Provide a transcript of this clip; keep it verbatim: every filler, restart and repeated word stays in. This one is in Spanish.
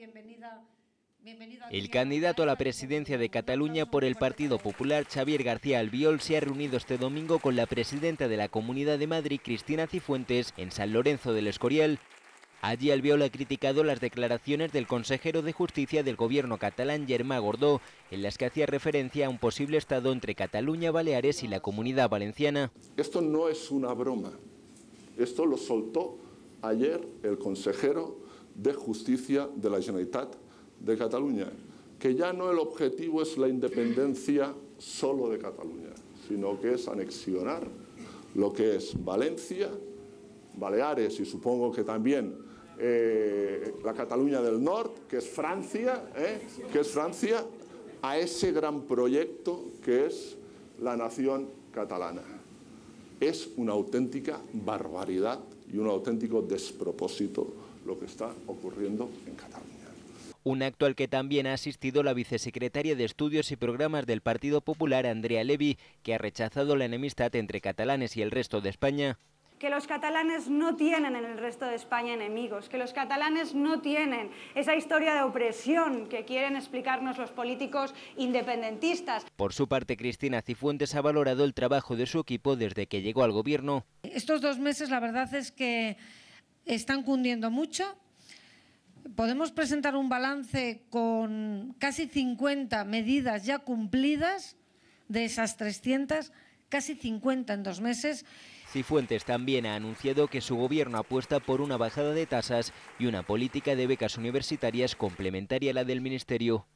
bienvenida. El candidato a la presidencia de Cataluña por el Partido Popular, Xavier García Albiol, se ha reunido este domingo con la presidenta de la Comunidad de Madrid, Cristina Cifuentes, en San Lorenzo del Escorial. Allí Albiol ha criticado las declaraciones del consejero de Justicia del gobierno catalán, Germán Gordó, en las que hacía referencia a un posible estado entre Cataluña, Baleares y la Comunidad Valenciana. Esto no es una broma. Esto lo soltó ayer el consejero de Justicia de la Generalitat de Cataluña, que ya no el objetivo es la independencia solo de Cataluña, sino que es anexionar lo que es Valencia, Baleares y supongo que también eh, la Cataluña del Norte, que es Francia, eh, que es Francia, a ese gran proyecto que es la nación catalana. Es una auténtica barbaridad y un auténtico despropósito lo que está ocurriendo en Cataluña. Un acto al que también ha asistido la vicesecretaria de Estudios y Programas del Partido Popular, Andrea Levy, que ha rechazado la enemistad entre catalanes y el resto de España. Que los catalanes no tienen en el resto de España enemigos, que los catalanes no tienen esa historia de opresión que quieren explicarnos los políticos independentistas. Por su parte, Cristina Cifuentes ha valorado el trabajo de su equipo desde que llegó al gobierno. Estos dos meses la verdad es que están cundiendo mucho. Podemos presentar un balance con casi cincuenta medidas ya cumplidas, de esas trescientas, casi cincuenta en dos meses. Cifuentes también ha anunciado que su gobierno apuesta por una bajada de tasas y una política de becas universitarias complementaria a la del Ministerio.